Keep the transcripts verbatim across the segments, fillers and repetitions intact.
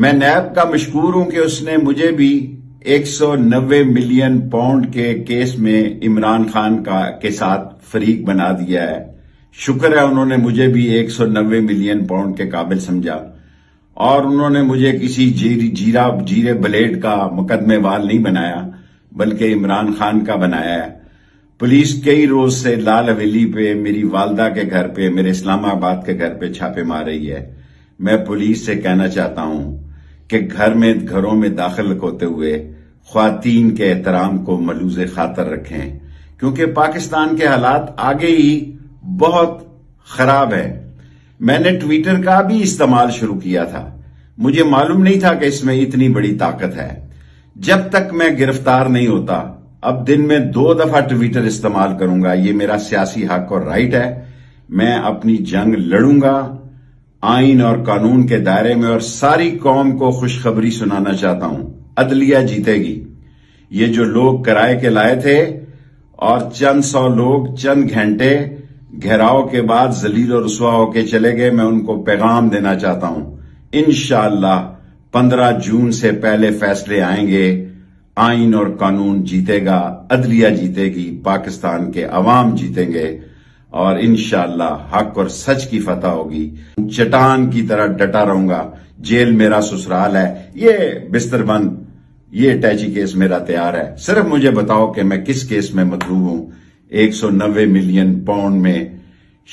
मैं नैब का मशकूर हूं कि उसने मुझे भी एक सौ नब्बे मिलियन पाउंड के केस में इमरान खान का के साथ फरीक बना दिया है। शुक्र है उन्होंने मुझे भी एक सौ नब्बे मिलियन पाउंड के काबिल समझा और उन्होंने मुझे किसी जीर, जीरा जीरे ब्लेड का मुकदमेवाल नहीं बनाया बल्कि इमरान खान का बनाया है। पुलिस कई रोज से लाल हवेली पे, मेरी वालदा के घर पे, मेरे इस्लामाबाद के घर पे छापे मार रही है। मैं पुलिस से कहना चाहता हूं कि घर में घरों में दाखिल होते हुए ख्वातीन के एहतराम को मलूज खातर रखें, क्योंकि पाकिस्तान के हालात आगे ही बहुत खराब है। मैंने ट्विटर का भी इस्तेमाल शुरू किया था, मुझे मालूम नहीं था कि इसमें इतनी बड़ी ताकत है। जब तक मैं गिरफ्तार नहीं होता, अब दिन में दो दफा ट्विटर इस्तेमाल करूंगा। ये मेरा सियासी हक और राइट है। मैं अपनी जंग लड़ूंगा आइन और कानून के दायरे में, और सारी कौम को खुशखबरी सुनाना चाहता हूं, अदलिया जीतेगी। ये जो लोग किराए के लाए थे और चंद सौ लोग चंद घंटे घेराव के बाद जलील और रुसवा होके चले गए, मैं उनको पैगाम देना चाहता हूं, इंशाअल्लाह पंद्रह जून से पहले फैसले आएंगे, आइन और कानून जीतेगा, अदलिया जीतेगी, पाकिस्तान के अवाम जीतेंगे और इंशाअल्लाह हक और सच की फतह होगी। चट्टान की तरह डटा रहूंगा। जेल मेरा ससुराल है, ये बिस्तरबंद, ये अटैची केस मेरा तैयार है। सिर्फ मुझे बताओ कि मैं किस केस में मतलूब हूं एक सौ नब्बे मिलियन पाउंड में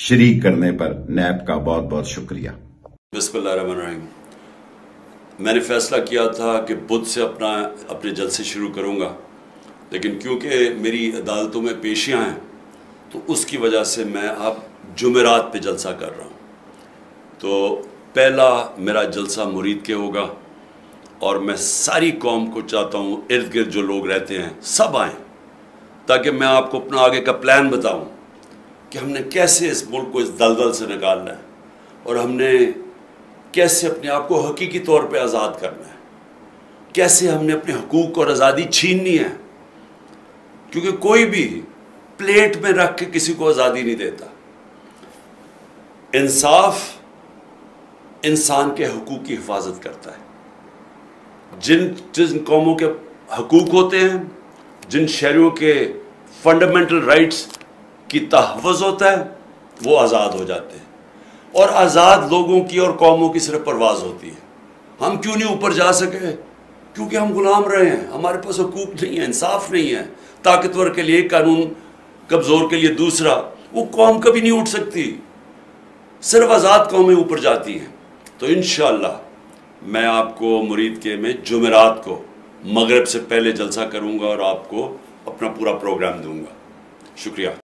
शरीक करने पर। नैब का बहुत बहुत शुक्रिया। बिस्मिल्लाहिर्रहमानिर्रहीम। मैंने फैसला किया था कि बुध से अपना अपने जलसे शुरू करूंगा, लेकिन क्योंकि मेरी अदालतों में पेशियां हैं तो उसकी वजह से मैं अब जुमेरात पे जलसा कर रहा हूँ। तो पहला मेरा जलसा मुरीद के होगा और मैं सारी कौम को चाहता हूँ, इर्द गिर्द जो लोग रहते हैं सब आएँ, ताकि मैं आपको अपना आगे का प्लान बताऊँ कि हमने कैसे इस मुल्क को इस दलदल से निकालना है और हमने कैसे अपने आप को हकीकी तौर पे आज़ाद करना है, कैसे हमने अपने हकूक़ और आज़ादी छीननी है। क्योंकि कोई भी प्लेट में रख के किसी को आज़ादी नहीं देता। इंसाफ इंसान के हकूक़ की हिफाजत करता है। जिन जिन कौमों के हकूक़ होते हैं, जिन शहरियों के फंडामेंटल राइट्स की तहफ़्फ़ुज़ होता है, वो आज़ाद हो जाते हैं और आज़ाद लोगों की और कौमों की सिर्फ परवाज़ होती है। हम क्यों नहीं ऊपर जा सके? क्योंकि हम गुलाम रहे हैं, हमारे पास हकूक़ नहीं है, इंसाफ नहीं है। ताकतवर के लिए कानून, कमज़ोर के लिए दूसरा, वो कौम कभी नहीं उठ सकती। सिर्फ आज़ाद कौमें ऊपर जाती हैं। तो इंशाअल्लाह मैं आपको मुरीद के में जुमेरात को मगरिब से पहले जलसा करूँगा और आपको अपना पूरा प्रोग्राम दूँगा। शुक्रिया।